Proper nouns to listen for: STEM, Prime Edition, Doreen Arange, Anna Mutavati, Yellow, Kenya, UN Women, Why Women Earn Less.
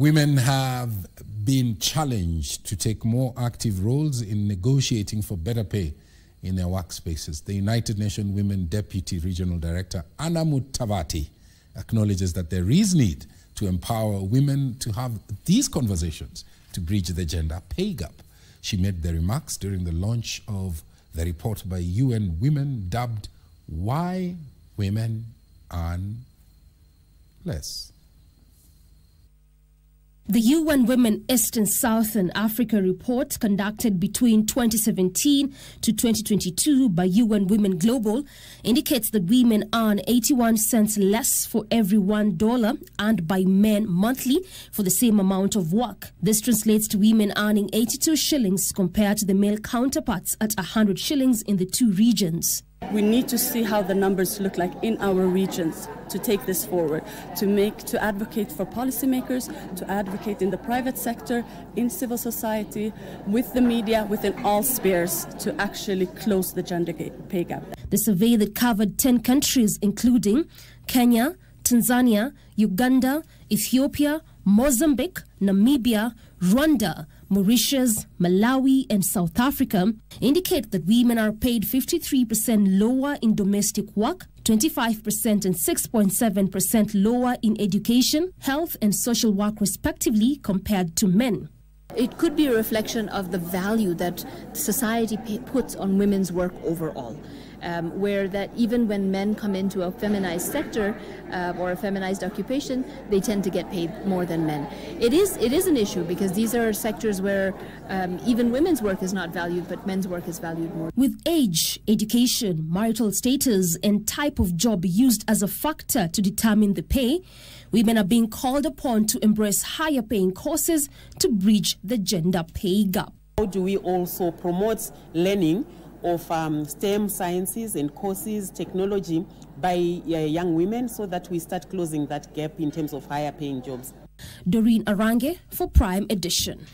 Women have been challenged to take more active roles in negotiating for better pay in their workspaces. The United Nations Women Deputy Regional Director, Anna Mutavati, acknowledges that there is need to empower women to have these conversations to bridge the gender pay gap. She made the remarks during the launch of the report by UN Women dubbed Why Women Earn Less. The UN Women East and Southern Africa report conducted between 2017 to 2022 by UN Women Global indicates that women earn 81 cents less for every $1 earned by men monthly for the same amount of work. This translates to women earning 82 shillings compared to the male counterparts at 100 shillings in the two regions. We need to see how the numbers look like in our regions to take this forward, to advocate for policymakers, to advocate in the private sector, in civil society, with the media, within all spheres, to actually close the gender pay gap. The survey that covered 10 countries, including Kenya, Tanzania, Uganda, Ethiopia, Mozambique, Namibia, Rwanda, Mauritius, Malawi, and South Africa, indicate that women are paid 53% lower in domestic work, 25% and 6.7% lower in education, health, and social work respectively compared to men. It could be a reflection of the value that society puts on women's work overall, where that even when men come into a feminized sector or a feminized occupation, they tend to get paid more than men. It is an issue because these are sectors where even women's work is not valued, but men's work is valued more. With age, education, marital status, and type of job used as a factor to determine the pay, women are being called upon to embrace higher paying courses to bridge the gender pay gap. How do we also promote learning of STEM sciences and courses, technology by young women so that we start closing that gap in terms of higher paying jobs? Doreen Arange for Prime Edition.